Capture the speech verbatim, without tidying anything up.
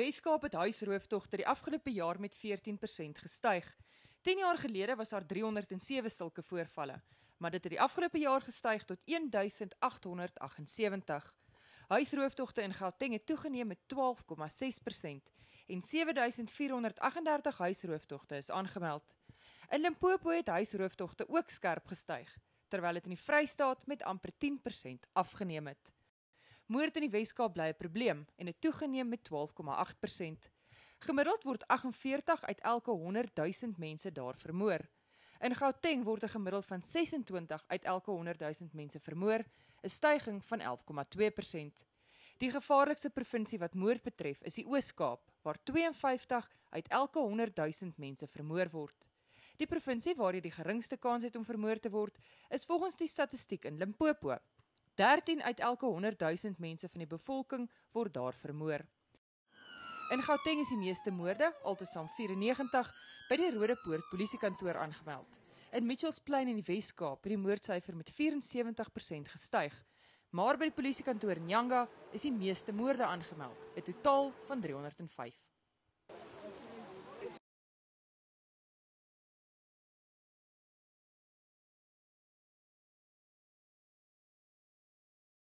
Wes-Kaap het huisrooftogte die afgelope jaar met veertien persent gestyg. ten jaar gelede was daar driehonderdsewe sulke voorvalle, maar dit het die afgelope jaar gestyg tot een duisend agt honderd aggesewentig. Huisrooftogte in Gauteng het toegeneem met twaalf komma ses persent en sewe duisend vier honderd aggendertig huisrooftogte is aangemeld. In Limpopo het huisrooftogte ook skerp gestyg, terwyl dit in die Vrystaat met amper tien persent afgeneem het. Moord in die Wes-Kaap bly 'n probleem en het toegeneem met twaalf komma agt persent. Gemiddeld word aggeveertig uit elke honderdduisend mense daar vermoor. In Gauteng word 'n gemiddeld van ses en twintig uit elke honderdduisend mense vermoor, 'n styging van elf komma twee persent. Die gevaarlikste provinsie wat moord betref is die Oostkaap, waar tweeënvyftig uit elke honderdduisend mense vermoor word. Die provinsie waar jy die geringste kans het om vermoor te word, is volgens die statistiek in Limpopo. dertien uit elke honderdduisend mense van die bevolking word daar vermoor. In Gauteng is die meeste moorde, altesaam vyf en negentig, by die Ruerepoort polisiekantoor aangemeld. In Mitchells Plain in die Wes-Kaap het die moordsyfer met vyf en sewentig persent gestyg, maar by die polisiekantoor Nyanga is die meeste moorde aangemeld, 'n totaal van driehonderdvyf.